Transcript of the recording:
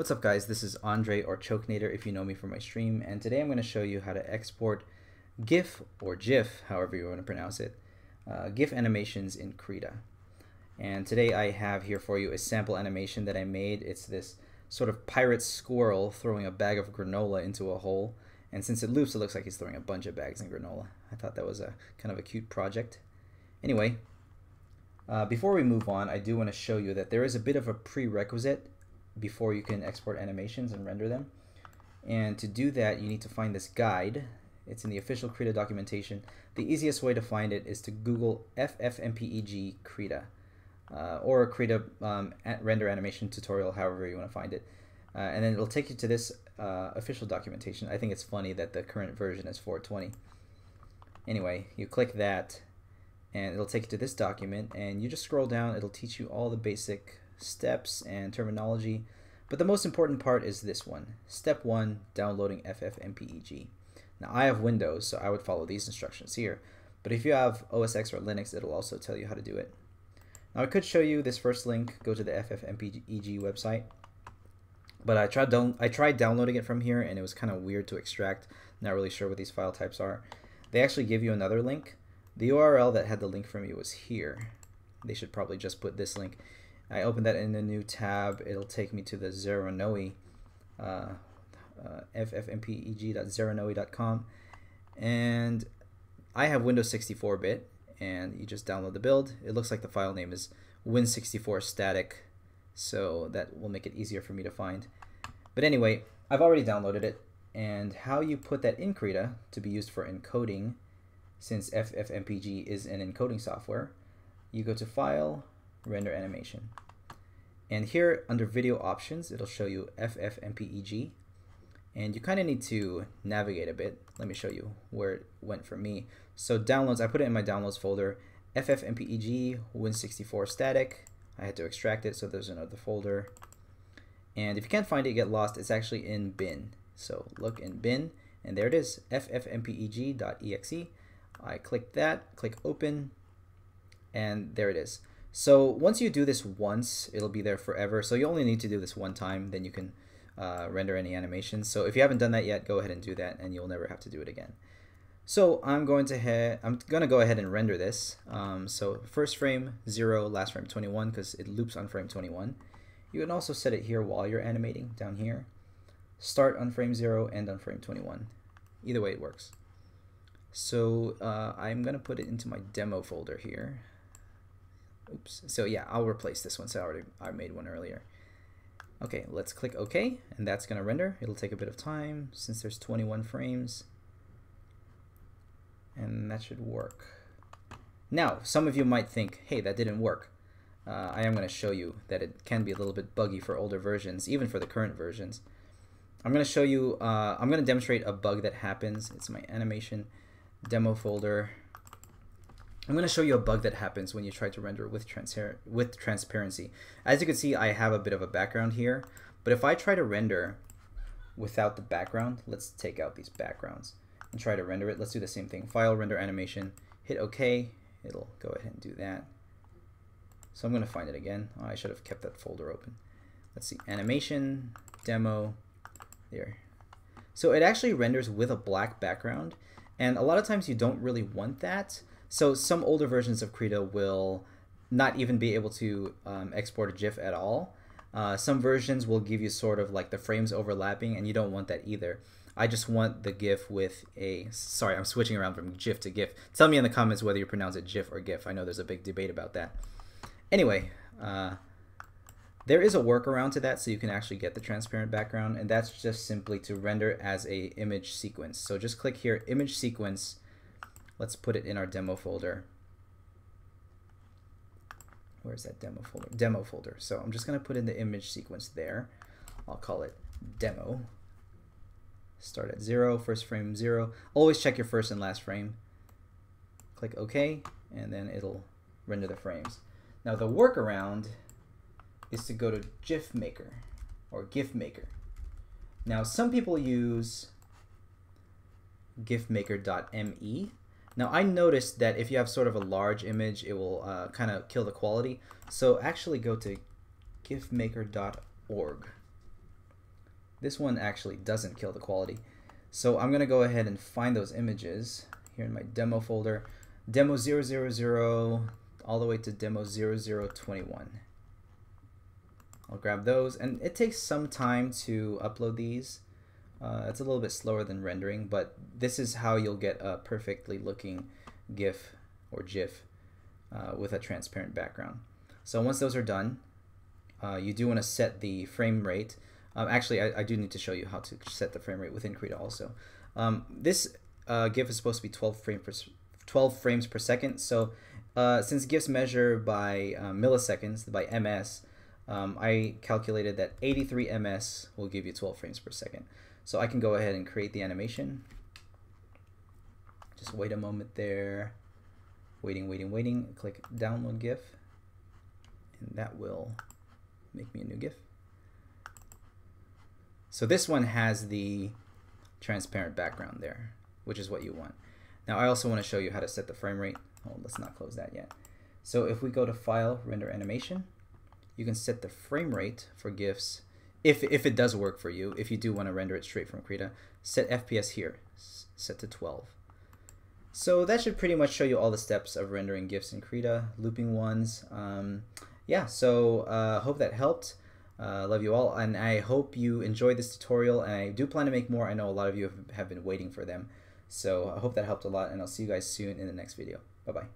What's up guys, this is Andre, or Choknater if you know me from my stream, and today I'm going to show you how to export GIF or GIF, however you want to pronounce it, GIF animations in Krita. And today I have here for you a sample animation that I made. It's this sort of pirate squirrel throwing a bag of granola into a hole, and since it loops it looks like he's throwing a bunch of bags of granola. I thought that was a kind of a cute project. Anyway, before we move on, I do want to show you that there is a bit of a prerequisite before you can export animations and render them. And to do that, you need to find this guide. It's in the official Krita documentation. The easiest way to find it is to Google FFMPEG Krita, or Krita render animation tutorial, however you want to find it. And then it'll take you to this official documentation. I think it's funny that the current version is 420. Anyway, you click that and it'll take you to this document, and you just scroll down. It'll teach you all the basic steps and terminology, but the most important part is this one. Step 1, downloading FFmpeg. Now I have Windows, so I would follow these instructions here, but if you have OSX or Linux, it'll also tell you how to do it. Now I could show you this first link, go to the FFmpeg website, but I tried downloading it from here and it was kind of weird to extract. Not really sure what these file types are. They actually give you another link. The URL that had the link from you was here. They should probably just put this link. I open that in a new tab. It'll take me to the Zeranoe, ffmpeg.zeranoe.com, and I have Windows 64-bit, and you just download the build. It looks like the file name is win64 static, so that will make it easier for me to find. But anyway, I've already downloaded it, and how you put that in Krita to be used for encoding, since FFmpeg is an encoding software, you go to File, Render Animation. And here under Video Options, it'll show you FFmpeg. And you kind of need to navigate a bit. Let me show you where it went for me. So Downloads, I put it in my Downloads folder, FFmpeg, Win64 Static. I had to extract it, so there's another folder. And if you can't find it, you get lost, it's actually in bin. So look in bin, and there it is, FFmpeg.exe. I click that, click Open, and there it is. So once you do this once, it'll be there forever. So you only need to do this one time, then you can render any animations. So if you haven't done that yet, go ahead and do that, and you'll never have to do it again. So I'm going to go ahead and render this. So first frame 0, last frame 21, because it loops on frame 21. You can also set it here while you're animating down here. Start on frame 0, end on frame 21. Either way, it works. So I'm going to put it into my demo folder here. Oops. So yeah, I'll replace this one. So I made one earlier. Okay, let's click OK, and that's going to render. It'll take a bit of time since there's 21 frames, and that should work. Now, some of you might think, hey, that didn't work. I am going to show you that it can be a little bit buggy for older versions, even for the current versions. I'm going to show you, I'm going to demonstrate a bug that happens. It's my animation demo folder. I'm going to show you a bug that happens when you try to render with transparency. As you can see, I have a bit of a background here, but if I try to render without the background, let's take out these backgrounds and try to render it. Let's do the same thing. File, Render Animation, hit OK. It'll go ahead and do that. So I'm going to find it again. Oh, I should have kept that folder open. Let's see, Animation, Demo, there. So it actually renders with a black background, and a lot of times you don't really want that. So some older versions of Krita will not even be able to export a GIF at all. Some versions will give you sort of like the frames overlapping, and you don't want that either. I just want the GIF with a, sorry, I'm switching around from GIF to GIF. Tell me in the comments whether you pronounce it GIF or GIF. I know there's a big debate about that. Anyway, there is a workaround to that, so you can actually get the transparent background, and that's just simply to render as a image sequence. So just click here, Image Sequence. Let's put it in our demo folder. Where's that demo folder? Demo folder. So I'm just going to put in the image sequence there. I'll call it demo. Start at 0, first frame 0. Always check your first and last frame. Click OK, and then it'll render the frames. Now the workaround is to go to GIFMaker or GIFMaker. Now some people use gifmaker.me. Now I noticed that if you have sort of a large image, it will kind of kill the quality. So actually go to gifmaker.org. This one actually doesn't kill the quality. So I'm going to go ahead and find those images here in my demo folder. Demo 000 all the way to demo 0021. I'll grab those, and it takes some time to upload these. It's a little bit slower than rendering, but this is how you'll get a perfectly looking GIF or GIF with a transparent background. So once those are done, you do want to set the frame rate. Actually, I do need to show you how to set the frame rate within Krita also. This GIF is supposed to be 12 frames per second. So since GIFs measure by milliseconds, by ms, I calculated that 83 ms will give you 12 frames per second. So I can go ahead and create the animation. Just wait a moment there. Waiting. Click download GIF, and that will make me a new GIF. So this one has the transparent background there, which is what you want. Now I also want to show you how to set the frame rate. Oh, let's not close that yet. So if we go to File, Render Animation, you can set the frame rate for GIFs if it does work for you. If you do want to render it straight from Krita, set FPS here, set to 12. So that should pretty much show you all the steps of rendering GIFs in Krita, looping ones. Yeah, so hope that helped. Love you all, and I hope you enjoyed this tutorial, and I do plan to make more. I know a lot of you have been waiting for them. So I hope that helped a lot, and I'll see you guys soon in the next video. Bye-bye.